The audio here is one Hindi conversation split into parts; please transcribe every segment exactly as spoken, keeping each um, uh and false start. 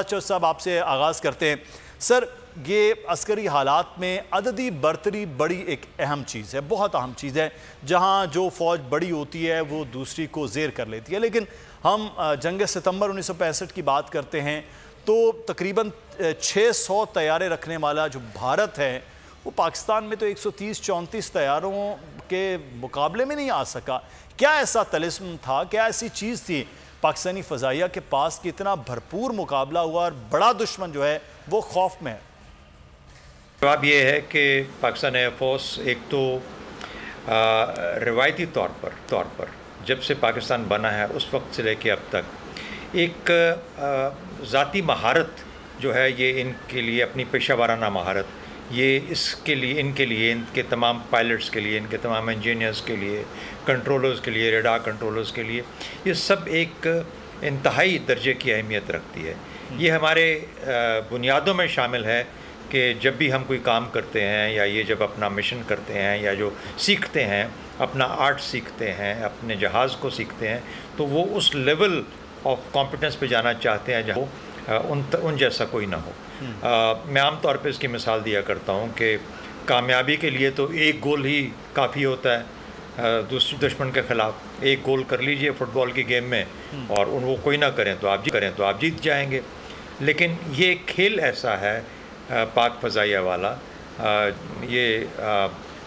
अच्छा साहब, आपसे आगाज़ करते हैं। सर, ये अस्करी हालात में अददी बरतरी बड़ी एक अहम चीज़ है, बहुत अहम चीज़ है। जहाँ जो फ़ौज बड़ी होती है वो दूसरी को ज़ेर कर लेती है। लेकिन हम जंग सितंबर उन्नीस सौ पैंसठ की बात करते हैं तो तकरीबन छः सौ तैयारे रखने वाला जो भारत है वो पाकिस्तान में तो एक सौ तीस चौंतीस तैयारों के मुकाबले में नहीं आ सका। क्या ऐसा तलिस्म था, क्या ऐसी चीज़ थी पाकिस्तानी फ़ज़ाइया के पास कि इतना भरपूर मुकाबला हुआ और बड़ा दुश्मन जो है वो खौफ में है? जवाब ये है कि पाकिस्तान एयरफोर्स एक तो रिवायती तौर पर तौर पर जब से पाकिस्तान बना है उस वक्त से लेके अब तक एक ज़ाती महारत जो है ये इनके लिए, अपनी पेशा वाराना महारत, ये इसके लिए इनके लिए इनके तमाम पायलट्स के लिए, इनके तमाम इंजीनियर्स के लिए, कंट्रोलर्स के लिए, रेडार कंट्रोलर्स के लिए, ये सब एक इंतहाई दर्जे की अहमियत रखती है। ये हमारे बुनियादों में शामिल है कि जब भी हम कोई काम करते हैं या ये जब अपना मिशन करते हैं या जो सीखते हैं, अपना आर्ट सीखते हैं, अपने जहाज़ को सीखते हैं, तो वो उस लेवल ऑफ कॉम्पिटेंस पर जाना चाहते हैं जहाँ उन उन जैसा कोई ना हो। आ, मैं आम तौर पे इसकी मिसाल दिया करता हूँ कि कामयाबी के लिए तो एक गोल ही काफ़ी होता है दूसरे दुश्मन के ख़िलाफ़। एक गोल कर लीजिए फुटबॉल की गेम में और उन वो कोई ना करें तो आप करें तो आप जीत जाएंगे। लेकिन ये खेल ऐसा है पाक फ़ज़ाइया वाला, आ, ये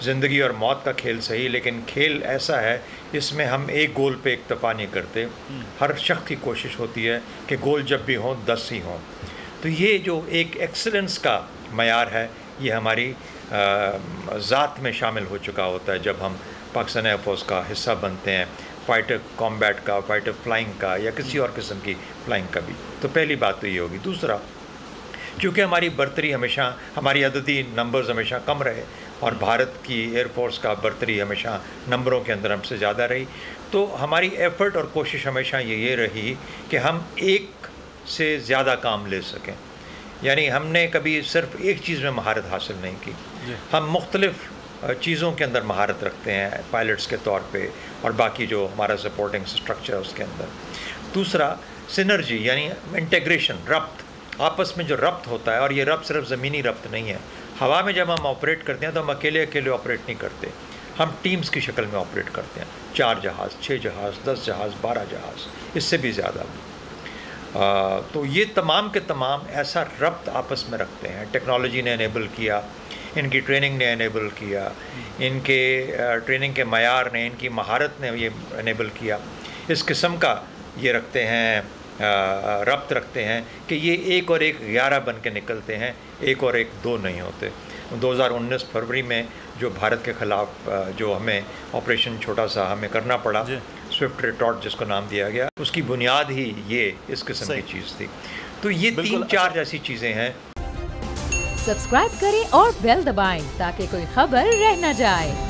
ज़िंदगी और मौत का खेल सही, लेकिन खेल ऐसा है इसमें हम एक गोल पे इक्तफ़ा नहीं करते। हर शख्स की कोशिश होती है कि गोल जब भी हों दस ही हों। तो ये जो एक एक्सीलेंस का मयार है ये हमारी ज़ात में शामिल हो चुका होता है जब हम पाकिस्तान एयरफोर्स का हिस्सा बनते हैं, फाइटर कॉम्बैट का, फाइटर फ्लाइंग का या किसी और किस्म की फ्लाइंग का भी। तो पहली बात तो ये होगी। दूसरा, चूँकि हमारी बर्तरी हमेशा, हमारी अददी नंबर्स हमेशा कम रहे और भारत की एयरफोर्स का बर्तरी हमेशा नंबरों के अंदर हमसे ज़्यादा रही, तो हमारी एफ़र्ट और कोशिश हमेशा ये ये रही कि हम एक से ज़्यादा काम ले सकें। यानी हमने कभी सिर्फ एक चीज़ में महारत हासिल नहीं की, हम मुख्तलिफ़ चीज़ों के अंदर महारत रखते हैं पायलट्स के तौर पे और बाकी जो हमारा सपोर्टिंग स्ट्रक्चर है उसके अंदर। दूसरा, सिनर्जी यानी इंटीग्रेशन, रब्त, आपस में जो रब्त होता है। और ये रब्त सिर्फ ज़मीनी रब्त नहीं है। हवा में जब हम ऑपरेट करते हैं तो हम अकेले अकेले ऑपरेट नहीं करते, हम टीम्स की शक्ल में ऑपरेट करते हैं। चार जहाज़, छः जहाज़, दस जहाज़, बारह जहाज़, इससे भी ज़्यादा। तो ये तमाम के तमाम ऐसा रब्त आपस में रखते हैं। टेक्नोलॉजी ने इनेबल किया, इनकी ट्रेनिंग ने इनेबल किया, इनके ट्रेनिंग के मयार ने, इनकी महारत ने ये इनेबल किया। इस किस्म का ये रखते हैं रब्त रखते हैं कि ये एक और एक ग्यारह बन के निकलते हैं, एक और एक दो नहीं होते। दो हज़ार उन्नीस फरवरी में जो भारत के ख़िलाफ़ जो हमें ऑपरेशन छोटा सा हमें करना पड़ा, स्विफ्ट रिटॉर्ट जिसको नाम दिया गया, उसकी बुनियाद ही ये इस किस्म की चीज़ थी। तो ये तीन चार ऐसी चीज़ें हैं। सब्सक्राइब करें और बेल दबाएं ताकि कोई खबर रह न जाए।